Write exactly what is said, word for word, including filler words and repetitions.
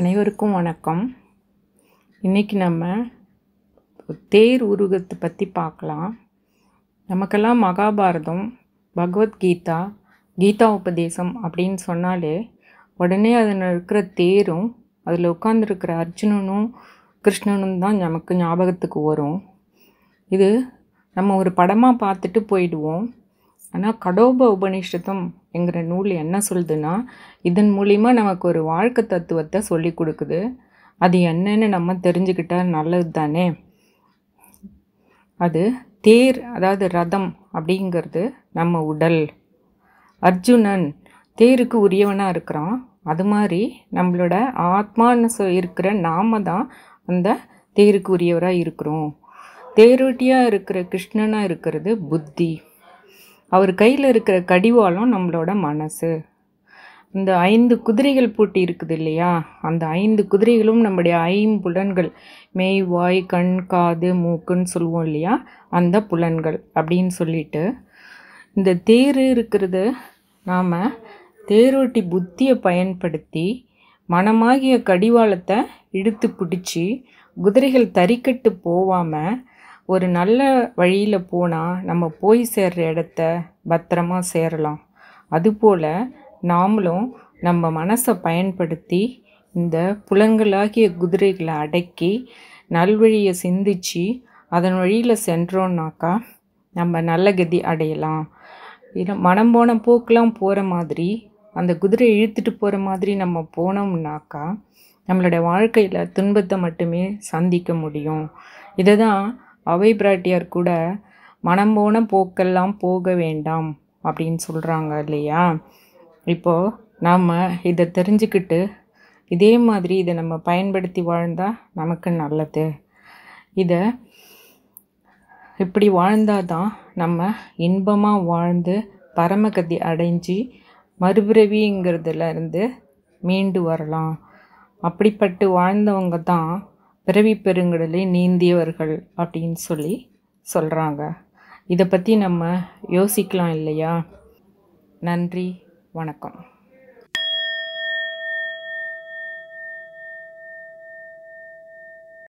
அனைவருக்கும் வணக்கம். இன்னைக்கு நம்ம தேர் உருகத்தை பற்றி பார்க்கலாம். நமக்கெல்லாம் மகாபாரதம், பகவத்கீதா, கீதா உபதேசம் அப்படின்னு சொன்னாலே உடனே அதில் இருக்கிற தேரும் அதில் உட்கார்ந்துருக்கிற அர்ஜுனனும் கிருஷ்ணனும் தான் நமக்கு ஞாபகத்துக்கு வரும். இது நம்ம ஒரு படமாக பார்த்துட்டு போயிடுவோம். ஆனால் கடோப உபநிஷதம் என்கிற நூல் என்ன சொல்லுதுன்னா, இதன் மூலிமா நமக்கு ஒரு வாழ்க்கை தத்துவத்தை சொல்லி கொடுக்குது. அது என்னன்னு நம்ம தெரிஞ்சுக்கிட்டால் நல்லது தானே. அது தேர், அதாவது ரதம் அப்படிங்கிறது நம்ம உடல். அர்ஜுனன் தேருக்கு உரியவனாக இருக்கிறான். அது மாதிரி நம்மளோட ஆத்மான்னு சொ இருக்கிற நாம தான் அந்த தேருக்கு உரியவராக இருக்கிறோம். தேரோட்டியாக இருக்கிற கிருஷ்ணனாக இருக்கிறது புத்தி. அவர் கையில் இருக்கிற கடிவாளம் நம்மளோட மனசு. இந்த ஐந்து குதிரைகள் பூட்டி இருக்குது இல்லையா, அந்த ஐந்து குதிரைகளும் நம்முடைய ஐம்புலன்கள், மெய், வாய், கண், காது, மூக்குன்னு சொல்லுவோம் இல்லையா, அந்த புலன்கள் அப்படின்னு சொல்லிட்டு இந்த தேர் இருக்கிறது. நாம் தேரோட்டி புத்தியை பயன்படுத்தி மனமாகிய கடிவாளத்தை இழுத்து பிடிச்சி குதிரைகள் தறிக்கட்டு போகாமல் ஒரு நல்ல வழியில் போனால் நம்ம போய் சேர்ற இடத்த பத்திரமா சேரலாம். அதுபோல் நாமளும் நம்ம மனசை பயன்படுத்தி இந்த புலன்களாகிய குதிரைகளை அடக்கி நல்வழியை சிந்திச்சு அதன் வழியில் சென்றோன்னாக்கா நம்ம நல்ல கதி அடையலாம். இது மனம் போன போக்கெலாம் போகிற மாதிரி, அந்த குதிரை இழுத்துட்டு போகிற மாதிரி நம்ம போனோம்னாக்கா நம்மளோட வாழ்க்கையில் துன்பத்தை மட்டுமே சந்திக்க முடியும். இதை தான் அவை பிராட்டியார் கூட மனம் போன போக்கெல்லாம் போக வேண்டாம் அப்படின்னு சொல்கிறாங்க இல்லையா. இப்போது நாம் இதை தெரிஞ்சுக்கிட்டு இதே மாதிரி இதை நம்ம பயன்படுத்தி வாழ்ந்தால் நமக்கு நல்லது. இதை இப்படி வாழ்ந்தால் தான் நம்ம இன்பமாக வாழ்ந்து பரமகதி அடைஞ்சு மறுபிறவிங்கிறதுலேருந்து மீண்டு வரலாம். அப்படிப்பட்டு வாழ்ந்தவங்க தான் பிறவி பெருங்கடலை நீந்தியவர்கள் அப்படின்னு சொல்லி சொல்கிறாங்க. இதை பற்றி நம்ம யோசிக்கலாம் இல்லையா. நன்றி, வணக்கம்.